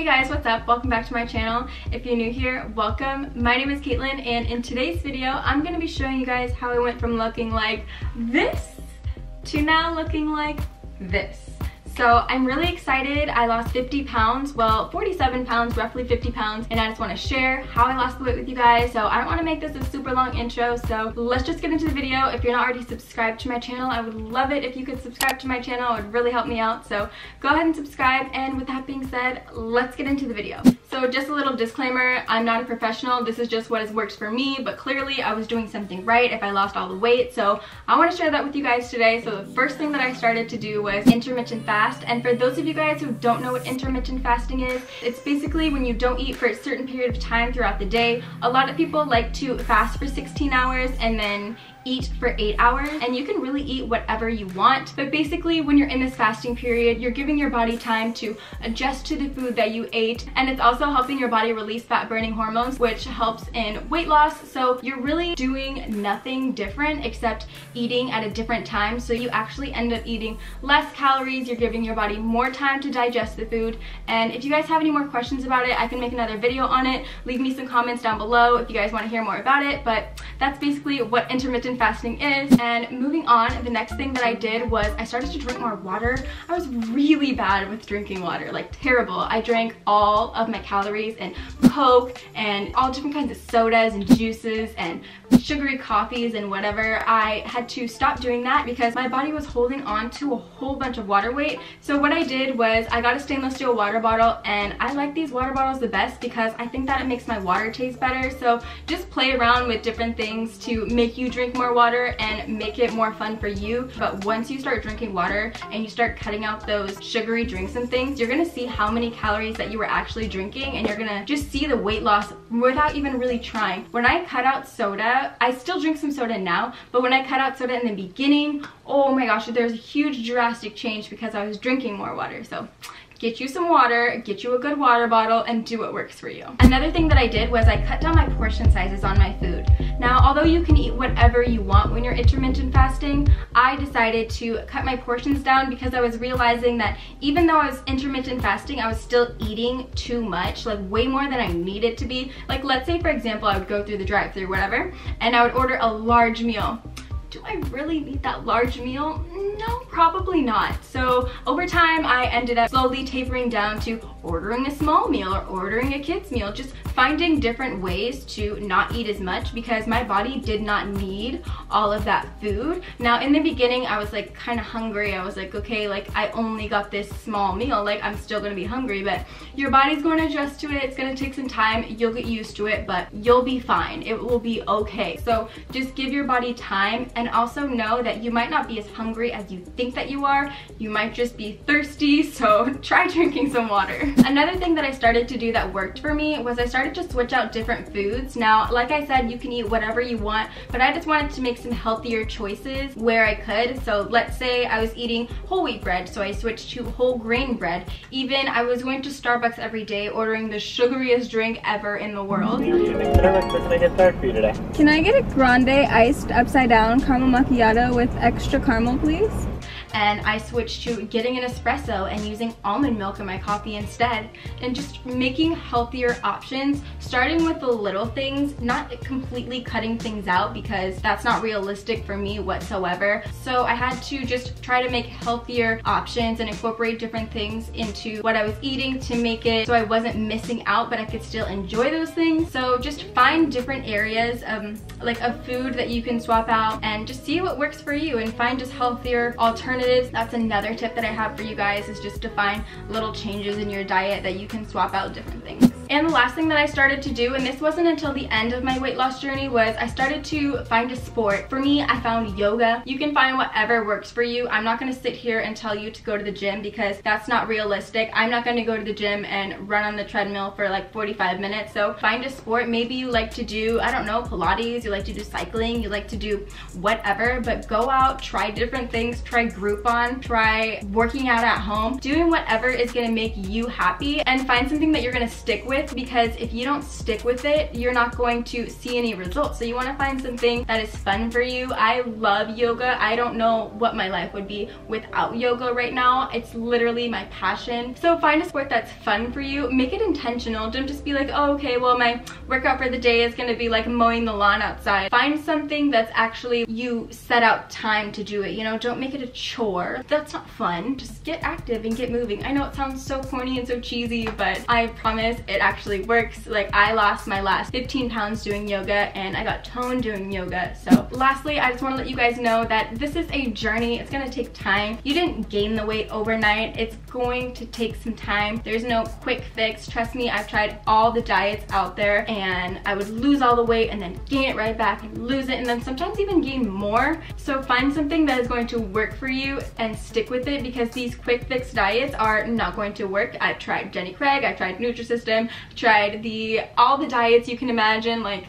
Hey guys, what's up? Welcome back to my channel. If you're new here, welcome. My name is Caitlin, and in today's video, I'm going to be showing you guys how I went from looking like this to now looking like this. So I'm really excited. I lost 50 pounds, well, 47 pounds, roughly 50 pounds, and I just want to share how I lost the weight with you guys. So I don't want to make this a super long intro, so let's just get into the video. If you're not already subscribed to my channel, I would love it if you could subscribe to my channel. It would really help me out, so go ahead and subscribe. And with that being said, let's get into the video. So just a little disclaimer, I'm not a professional. This is just what has worked for me, but clearly I was doing something right if I lost all the weight, so I want to share that with you guys today. So the first thing that I started to do was intermittent fast. And for those of you guys who don't know what intermittent fasting is, it's basically when you don't eat for a certain period of time throughout the day. A lot of people like to fast for 16 hours and then eat for 8 hours, and you can really eat whatever you want. But basically, when you're in this fasting period, you're giving your body time to adjust to the food that you ate, and it's also helping your body release fat burning hormones, which helps in weight loss. So you're really doing nothing different except eating at a different time, so you actually end up eating less calories. You're giving your body more time to digest the food. And if you guys have any more questions about it, I can make another video on it. Leave me some comments down below if you guys want to hear more about it, but that's basically what intermittent fasting is. And moving on, the next thing that I did was I started to drink more water. I was really bad with drinking water, like terrible. I drank all of my calories and Coke and all different kinds of sodas and juices and sugary coffees and whatever. I had to stop doing that because my body was holding on to a whole bunch of water weight. So what I did was I got a stainless steel water bottle, and I like these water bottles the best because I think that it makes my water taste better. So just play around with different things to make you drink more water and make it more fun for you. But once you start drinking water and you start cutting out those sugary drinks and things, you're gonna see how many calories that you were actually drinking, and you're gonna just see the weight loss without even really trying. When I cut out soda, I still drink some soda now, but when I cut out soda in the beginning, oh my gosh, there's a huge drastic change because I was drinking more water. So get you some water, get you a good water bottle, and do what works for you. Another thing that I did was I cut down my portion sizes on my food. Now, although you can eat whatever you want when you're intermittent fasting, I decided to cut my portions down because I was realizing that even though I was intermittent fasting, I was still eating too much, like way more than I needed to be. Like, let's say, for example, I would go through the drive-thru, whatever, and I would order a large meal. Do I really need that large meal? No, probably not. So over time, I ended up slowly tapering down to ordering a small meal or ordering a kid's meal, just finding different ways to not eat as much because my body did not need all of that food. Now, in the beginning, I was like kind of hungry. I was like, okay, like I only got this small meal, like I'm still gonna be hungry, but your body's going to adjust to it. It's gonna take some time. You'll get used to it, but you'll be fine. It will be okay. So just give your body time. And also know that you might not be as hungry as you think that you are. You might just be thirsty, so try drinking some water. Another thing that I started to do that worked for me was I started to switch out different foods. Now, like I said, you can eat whatever you want, but I just wanted to make some healthier choices where I could. So let's say I was eating whole wheat bread, so I switched to whole grain bread. Even I was going to Starbucks every day, ordering the sugariest drink ever in the world. Can I get a grande iced upside down caramel macchiato with extra caramel, please? And I switched to getting an espresso and using almond milk in my coffee instead, and just making healthier options, starting with the little things, not completely cutting things out because that's not realistic for me whatsoever. So I had to just try to make healthier options and incorporate different things into what I was eating to make it so I wasn't missing out, but I could still enjoy those things. So just find different areas of food that you can swap out and just see what works for you and find just healthier alternatives. That's another tip that I have for you guys, is just to find little changes in your diet that you can swap out different things. And the last thing that I started to do, and this wasn't until the end of my weight loss journey, was I started to find a sport. For me, I found yoga. You can find whatever works for you. I'm not gonna sit here and tell you to go to the gym because that's not realistic. I'm not gonna go to the gym and run on the treadmill for like 45 minutes. So find a sport. Maybe you like to do, I don't know, Pilates, you like to do cycling, you like to do whatever, but go out, try different things, try Groupon, try working out at home, doing whatever is gonna make you happy, and find something that you're gonna stick with with, because if you don't stick with it, you're not going to see any results. So you want to find something that is fun for you. I love yoga. I don't know what my life would be without yoga right now. It's literally my passion. So find a sport that's fun for you. Make it intentional. Don't just be like, oh, okay, well, my workout for the day is going to be like mowing the lawn outside. Find something that's actually you set out time to do it. You know, don't make it a chore. That's not fun. Just get active and get moving. I know it sounds so corny and so cheesy, but I promise it actually works. Like, I lost my last 15 pounds doing yoga, and I got toned doing yoga. So lastly, I just want to let you guys know that this is a journey. It's going to take time. You didn't gain the weight overnight. It's going to take some time. There's no quick fix. Trust me, I've tried all the diets out there, and I would lose all the weight and then gain it right back and lose it, and then sometimes even gain more. So find something that is going to work for you and stick with it, because these quick fix diets are not going to work. I tried Jenny Craig, I tried Nutrisystem, I tried all the diets you can imagine, like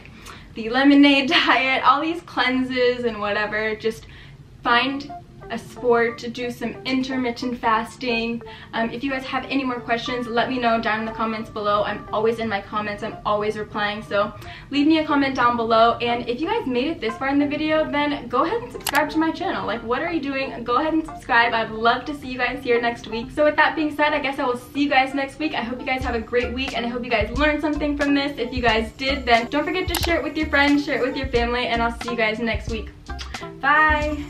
the lemonade diet, all these cleanses and whatever. Just find a sport, to do some intermittent fasting. If you guys have any more questions, let me know down in the comments below. I'm always in my comments, I'm always replying, so leave me a comment down below. And if you guys made it this far in the video, then go ahead and subscribe to my channel. Like, what are you doing? Go ahead and subscribe. I'd love to see you guys here next week. So with that being said, I guess I will see you guys next week. I hope you guys have a great week, and I hope you guys learned something from this. If you guys did, then don't forget to share it with your friends, share it with your family, and I'll see you guys next week. Bye!